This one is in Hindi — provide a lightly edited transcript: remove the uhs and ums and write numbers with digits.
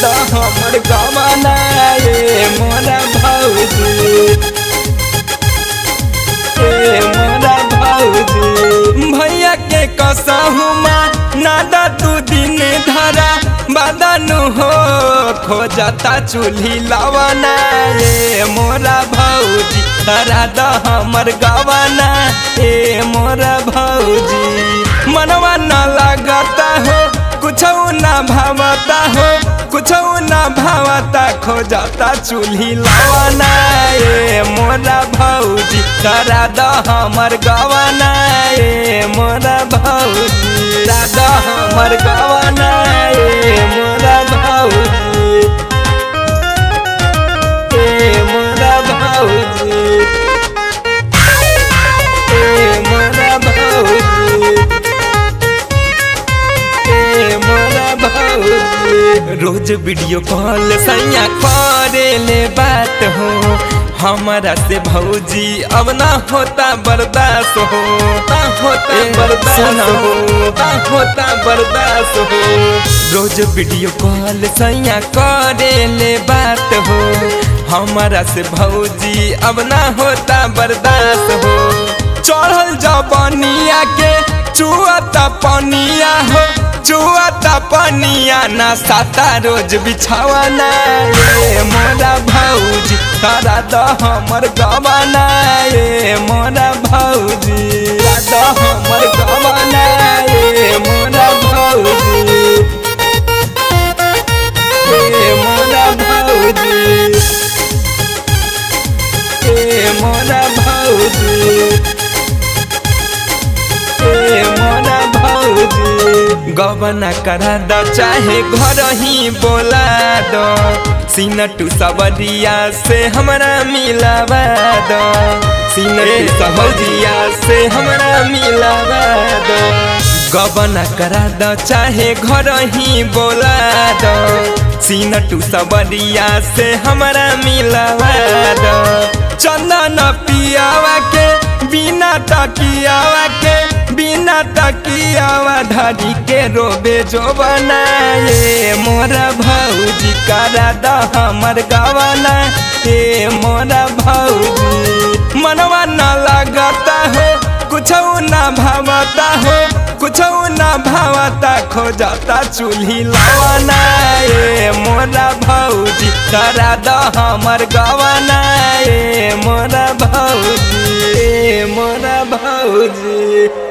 तो हमर गमना ये मोरा भौजी ए मोरा भौजी भैया के कसहु मा नादा तू दिन धरा बदनु हो खोजता चूल्ही लवना ए मोरा भौजी धरा द हमर गमना ए मोरा भौजी मनवा न लगता हो कुछौ ना भावता हो कुछौ ना भावता खोजता चूल्ही लवना ए मोरा भौजी धरा द हमर गवना ए मोरा भौजी धरा द हमर गवना ए मोरा भौजी ए मोरा भौजी ए मोरा भौजी रोज वीडियो कॉल सैया करे बात हो हमारा से भौजी अब ना होता बर्दाश्त हो ना होता बर्दाश्त हो ना होता बर्दाश्त हो रोज वीडियो कॉल सैया करे बात हो हमारा से भौजी अब ना होता बर्दाश्त हो चढ़ल जबनिया के चुआता पनिया हो चुआता पनिया ना साता रोज बिछावना ए मोरा भौजी धरा द हमर गवना ए मोरा भौजी धरा द हमर गवना ए मोरा भौजी ए मोरा भौजी ए मोरा भौजी गवना करा द चाहे घर ही बोला दो सीना टू सबरिया से हमारा मिलावा दो सीना टू सबरिया से हमारा मिलावा दो गवना करा द चाहे घर ही बोला दो सीना टू सबरिया से हमारा मिलावा दो चंदन पियावा के बिना तकियावा के बिना तकियावा धरी के रोबे जो बनाए मोरा भौजी करा द हमर गवना ए मोरा भौजी मनवा न लगता हो कुछौ ना भावता हो कुछौ ना भावता खोजता चूल्ही लवना ए मोरा भौजी करा द हमर गवना ए मोरा भौजी